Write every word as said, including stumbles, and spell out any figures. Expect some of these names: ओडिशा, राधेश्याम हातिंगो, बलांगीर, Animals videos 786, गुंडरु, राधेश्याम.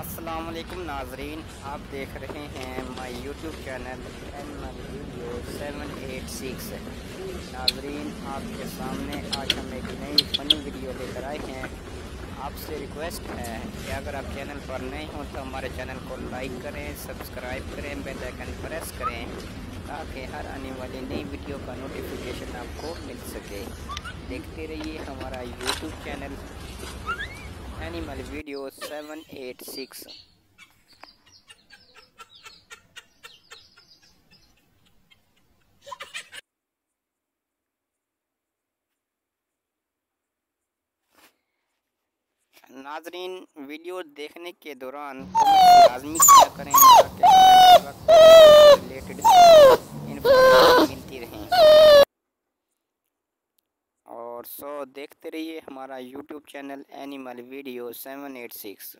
अस्सलाम वालेकुम नाजरीन, आप देख रहे हैं my YouTube channel animal videos seven eight six. नाजरीन, आपके सामने आज हम एक नई फनी वीडियो लेकर आए हैं। आपसे रिक्वेस्ट है कि अगर आप चैनल पर नए हों तो हमारे चैनल को लाइक करें, सब्सक्राइब करें, बेल आइकन प्रेस करें ताकि हर आने वाली नई वीडियो का नोटिफिकेशन आपको मिल सके। देखते रहिए हमारा YouTube channel animal video seven eight six. नाजरीन, वीडियो देखने के दौरान लाजमी क्या करें ताकि रिलेटेड इन्फॉर्मेशन मिलती रहें। और सो देखते रहिए हमारा YouTube channel animal video seven eight six.